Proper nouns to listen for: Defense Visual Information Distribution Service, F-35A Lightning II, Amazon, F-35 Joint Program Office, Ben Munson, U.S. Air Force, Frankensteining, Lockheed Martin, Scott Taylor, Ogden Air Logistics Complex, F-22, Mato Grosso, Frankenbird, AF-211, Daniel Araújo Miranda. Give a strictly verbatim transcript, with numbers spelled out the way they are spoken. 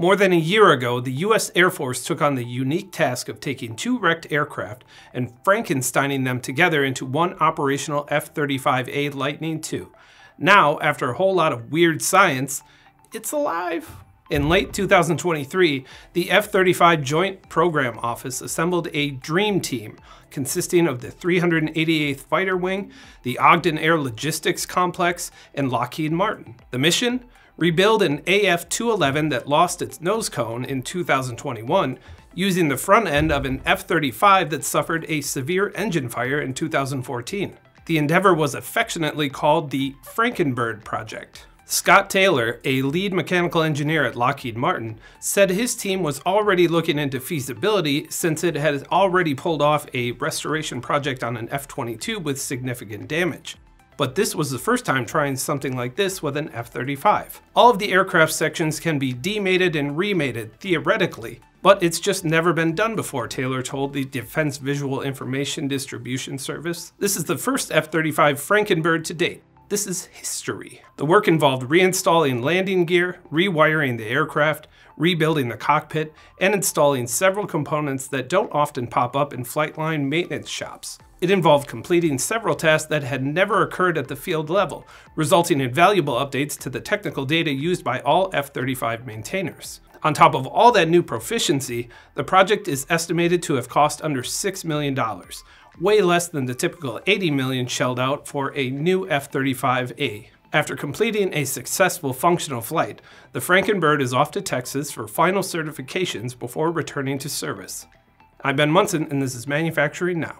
More than a year ago, the U S Air Force took on the unique task of taking two wrecked aircraft and Frankensteining them together into one operational F thirty-five A Lightning two. Now, after a whole lot of weird science, it's alive. In late two thousand twenty-three, the F thirty-five Joint Program Office assembled a dream team consisting of the three hundred eighty-eighth Fighter Wing, the Ogden Air Logistics Complex, and Lockheed Martin. The mission? Rebuild an A F two eleven that lost its nose cone in two thousand twenty-one using the front end of an F thirty-five that suffered a severe engine fire in two thousand fourteen. The endeavor was affectionately called the Frankenbird Project. Scott Taylor, a lead mechanical engineer at Lockheed Martin, said his team was already looking into feasibility since it had already pulled off a restoration project on an F twenty-two with significant damage. But this was the first time trying something like this with an F thirty-five. All of the aircraft sections can be demated and remated, theoretically, but it's just never been done before, Taylor told the Defense Visual Information Distribution Service. This is the first F thirty-five Frankenbird to date. This is history. The work involved reinstalling landing gear, rewiring the aircraft, rebuilding the cockpit, and installing several components that don't often pop up in flight line maintenance shops. It involved completing several tasks that had never occurred at the field level, resulting in valuable updates to the technical data used by all F thirty-five maintainers. On top of all that new proficiency, the project is estimated to have cost under six million dollars, way less than the typical eighty million dollars shelled out for a new F thirty-five A. After completing a successful functional flight, the Frankenbird is off to Texas for final certifications before returning to service. I'm Ben Munson, and this is Manufacturing Now.